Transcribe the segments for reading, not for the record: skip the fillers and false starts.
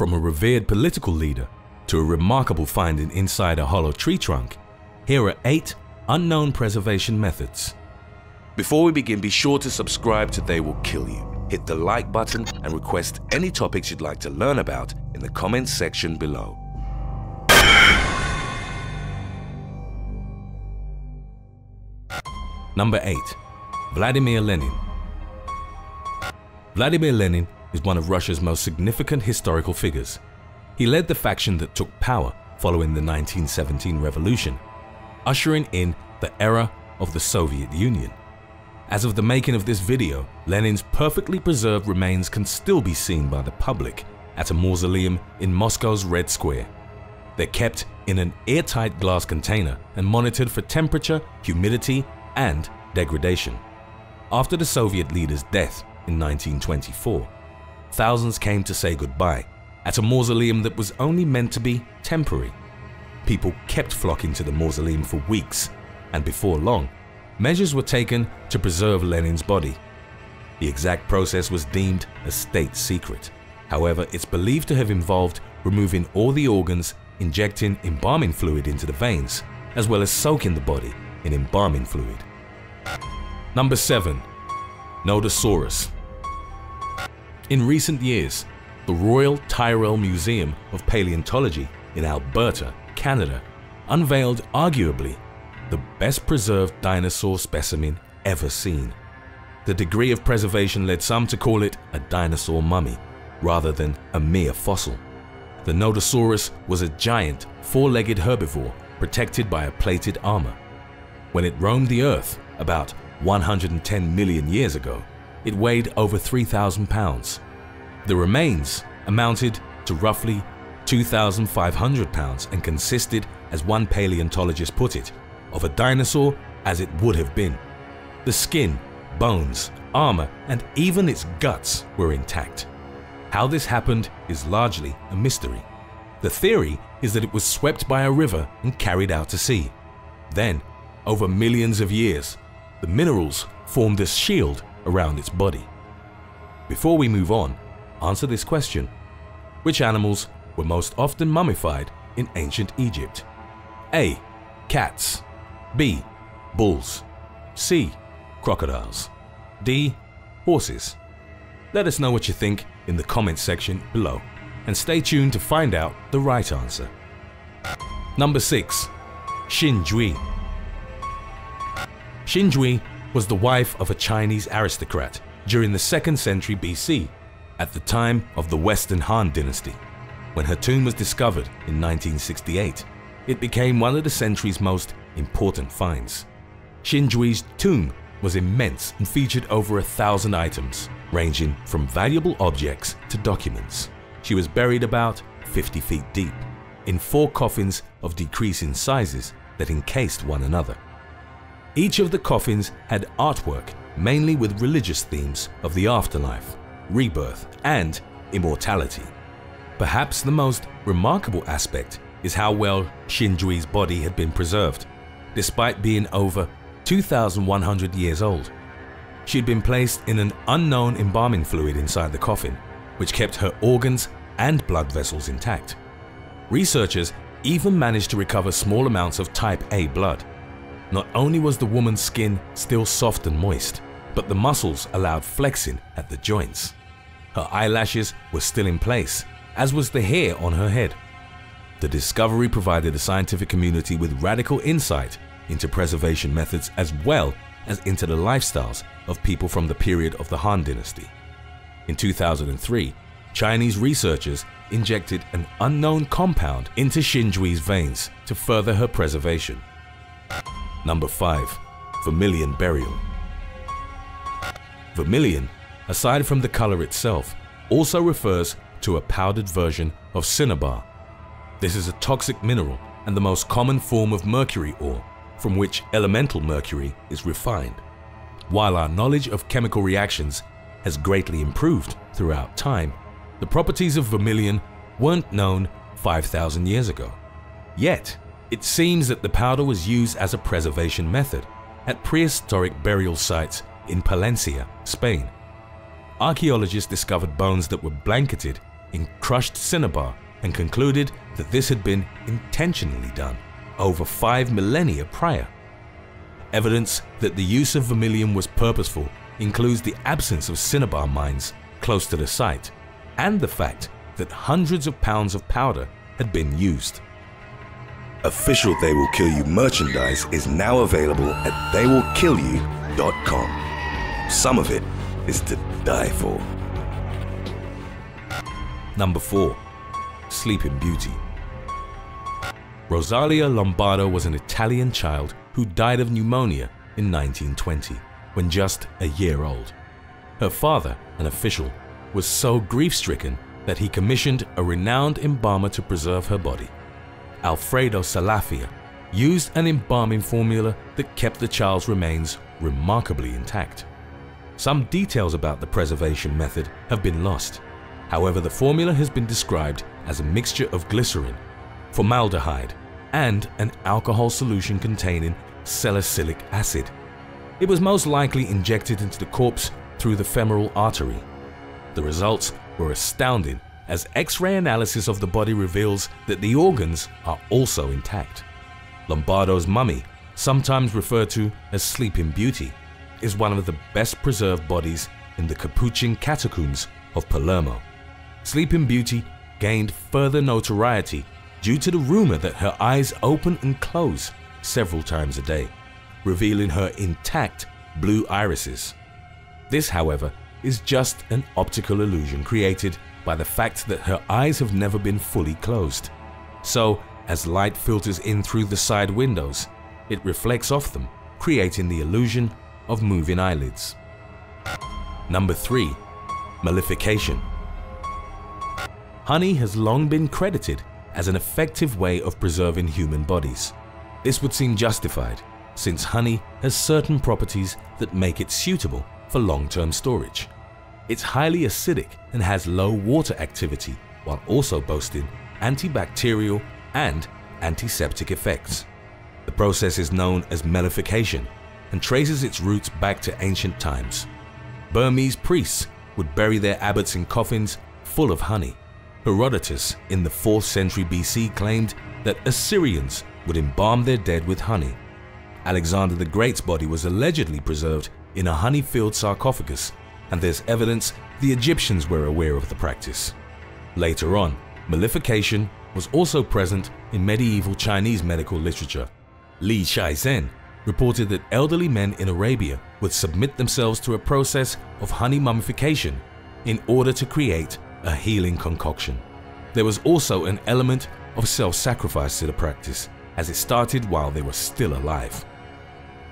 From a revered political leader to a remarkable finding inside a hollow tree trunk, here are 8 unknown preservation methods. Before we begin, be sure to subscribe to They Will Kill You, hit the like button and request any topics you'd like to learn about in the comments section below. Number 8. Vladimir Lenin. Vladimir Lenin is one of Russia's most significant historical figures. He led the faction that took power following the 1917 revolution, ushering in the era of the Soviet Union. As of the making of this video, Lenin's perfectly preserved remains can still be seen by the public at a mausoleum in Moscow's Red Square. They're kept in an airtight glass container and monitored for temperature, humidity, and degradation. After the Soviet leader's death in 1924, thousands came to say goodbye at a mausoleum that was only meant to be temporary. People kept flocking to the mausoleum for weeks, and before long, measures were taken to preserve Lenin's body. The exact process was deemed a state secret. However, it's believed to have involved removing all the organs, injecting embalming fluid into the veins, as well as soaking the body in embalming fluid. Number 7. Nodosaurus. In recent years, the Royal Tyrrell Museum of Paleontology in Alberta, Canada, unveiled arguably the best preserved dinosaur specimen ever seen. The degree of preservation led some to call it a dinosaur mummy rather than a mere fossil. The Nodosaurus was a giant, 4-legged herbivore protected by a plated armor. When it roamed the earth about 110 million years ago, it weighed over 3,000 pounds. The remains amounted to roughly 2,500 pounds and consisted, as one paleontologist put it, of a dinosaur as it would have been. The skin, bones, armor, and even its guts were intact. How this happened is largely a mystery. The theory is that it was swept by a river and carried out to sea. Then, over millions of years, the minerals formed a shield around its body. Before we move on, answer this question. Which animals were most often mummified in ancient Egypt? A. Cats. B. Bulls. C. Crocodiles. D. Horses. Let us know what you think in the comments section below and stay tuned to find out the right answer. Number 6. Xin Zhui. Xin Zhui was the wife of a Chinese aristocrat during the 2nd century BC, at the time of the Western Han Dynasty. When her tomb was discovered in 1968, it became one of the century's most important finds. Xin Zhui's tomb was immense and featured over 1,000 items, ranging from valuable objects to documents. She was buried about 50 feet deep, in 4 coffins of decreasing sizes that encased one another. Each of the coffins had artwork mainly with religious themes of the afterlife, rebirth, and immortality. Perhaps the most remarkable aspect is how well Xin Zhui's body had been preserved, despite being over 2,100 years old. She had been placed in an unknown embalming fluid inside the coffin, which kept her organs and blood vessels intact. Researchers even managed to recover small amounts of type A blood. Not only was the woman's skin still soft and moist, but the muscles allowed flexing at the joints. Her eyelashes were still in place, as was the hair on her head. The discovery provided the scientific community with radical insight into preservation methods as well as into the lifestyles of people from the period of the Han Dynasty. In 2003, Chinese researchers injected an unknown compound into Xin Zhui's veins to further her preservation. Number 5. Vermilion burial. Vermilion, aside from the color itself, also refers to a powdered version of cinnabar. This is a toxic mineral and the most common form of mercury ore, from which elemental mercury is refined. While our knowledge of chemical reactions has greatly improved throughout time, the properties of vermilion weren't known 5,000 years ago. Yet, it seems that the powder was used as a preservation method at prehistoric burial sites in Palencia, Spain. Archaeologists discovered bones that were blanketed in crushed cinnabar and concluded that this had been intentionally done over 5 millennia prior. Evidence that the use of vermilion was purposeful includes the absence of cinnabar mines close to the site and the fact that hundreds of pounds of powder had been used. Official They Will Kill You merchandise is now available at theywillkillyou.com. Some of it is to die for. Number 4. Sleeping Beauty. Rosalia Lombardo was an Italian child who died of pneumonia in 1920 when just a year old. Her father, an official, was so grief-stricken that he commissioned a renowned embalmer to preserve her body. Alfredo Salafia used an embalming formula that kept the child's remains remarkably intact. Some details about the preservation method have been lost. However, the formula has been described as a mixture of glycerin, formaldehyde, and an alcohol solution containing salicylic acid. It was most likely injected into the corpse through the femoral artery. The results were astounding, as X-ray analysis of the body reveals that the organs are also intact. Lombardo's mummy, sometimes referred to as Sleeping Beauty, is one of the best preserved bodies in the Capuchin catacombs of Palermo. Sleeping Beauty gained further notoriety due to the rumor that her eyes open and close several times a day, revealing her intact blue irises. This, however, is just an optical illusion created by the fact that her eyes have never been fully closed. So, as light filters in through the side windows, it reflects off them, creating the illusion of moving eyelids. Number 3. Mellification. Honey has long been credited as an effective way of preserving human bodies. This would seem justified, since honey has certain properties that make it suitable for long-term storage. It's highly acidic and has low water activity, while also boasting antibacterial and antiseptic effects. The process is known as mellification and traces its roots back to ancient times. Burmese priests would bury their abbots in coffins full of honey. Herodotus in the 4th century BC claimed that Assyrians would embalm their dead with honey. Alexander the Great's body was allegedly preserved in a honey-filled sarcophagus, and there's evidence the Egyptians were aware of the practice. Later on, mellification was also present in medieval Chinese medical literature. Li Shizhen reported that elderly men in Arabia would submit themselves to a process of honey mummification in order to create a healing concoction. There was also an element of self-sacrifice to the practice, as it started while they were still alive.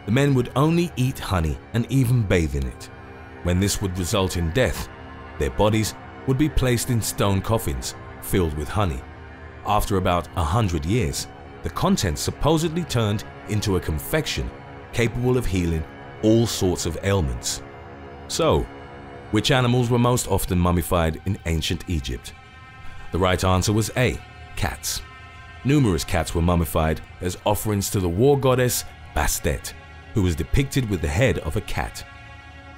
The men would only eat honey and even bathe in it. When this would result in death, their bodies would be placed in stone coffins filled with honey. After about 100 years, the contents supposedly turned into a confection capable of healing all sorts of ailments. So, which animals were most often mummified in ancient Egypt? The right answer was A. Cats. Numerous cats were mummified as offerings to the war goddess Bastet, who was depicted with the head of a cat.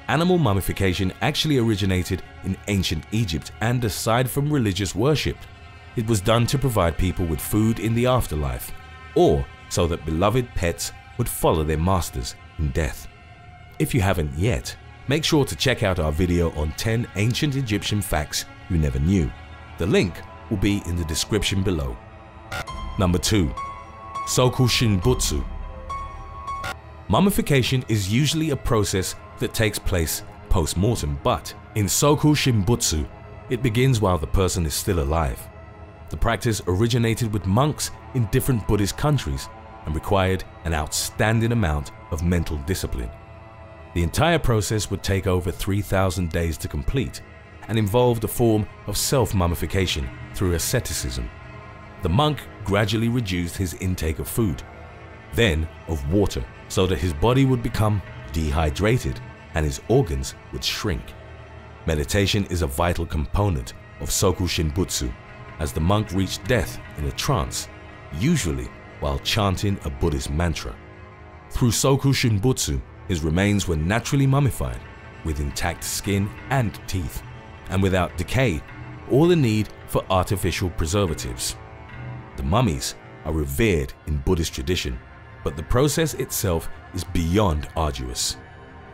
Animal mummification actually originated in ancient Egypt, and aside from religious worship, it was done to provide people with food in the afterlife, or so that beloved pets would follow their masters in death. If you haven't yet, make sure to check out our video on 10 ancient Egyptian facts you never knew. The link will be in the description below. Number 2. Sokushinbutsu. Mummification is usually a process that takes place post-mortem, but in Sokushinbutsu, it begins while the person is still alive. The practice originated with monks in different Buddhist countries and required an outstanding amount of mental discipline. The entire process would take over 3,000 days to complete and involved a form of self-mummification through asceticism. The monk gradually reduced his intake of food, then of water, so that his body would become dehydrated and his organs would shrink. Meditation is a vital component of Sokushinbutsu, as the monk reached death in a trance, usually while chanting a Buddhist mantra. Through Sokushinbutsu, his remains were naturally mummified with intact skin and teeth, and without decay or the need for artificial preservatives. The mummies are revered in Buddhist tradition, but the process itself is beyond arduous.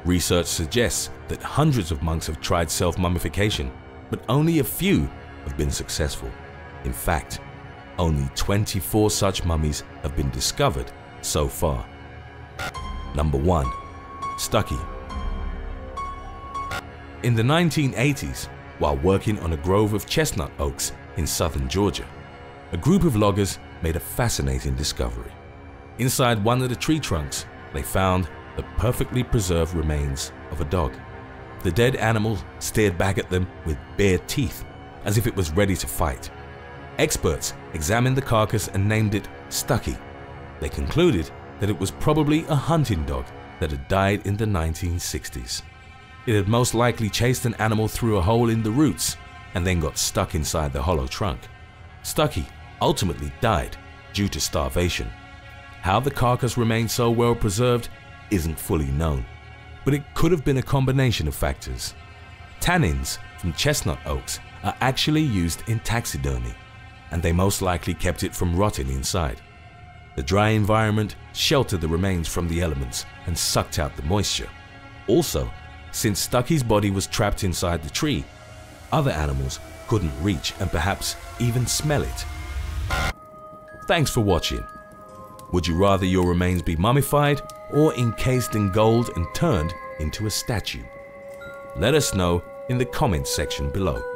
Research suggests that hundreds of monks have tried self-mummification, but only a few have been successful. In fact, only 24 such mummies have been discovered so far. Number 1. Stuckie. In the 1980s, while working on a grove of chestnut oaks in southern Georgia, a group of loggers made a fascinating discovery. Inside one of the tree trunks, they found the perfectly preserved remains of a dog. The dead animal stared back at them with bare teeth, as if it was ready to fight. Experts examined the carcass and named it Stuckie. They concluded that it was probably a hunting dog that had died in the 1960s. It had most likely chased an animal through a hole in the roots and then got stuck inside the hollow trunk. Stuckie ultimately died due to starvation. How the carcass remained so well preserved isn't fully known, but it could have been a combination of factors. Tannins from chestnut oaks are actually used in taxidermy, and they most likely kept it from rotting inside. The dry environment sheltered the remains from the elements and sucked out the moisture. Also, since Stuckie's body was trapped inside the tree, other animals couldn't reach and perhaps even smell it. Thanks for watching. Would you rather your remains be mummified or encased in gold and turned into a statue? Let us know in the comments section below.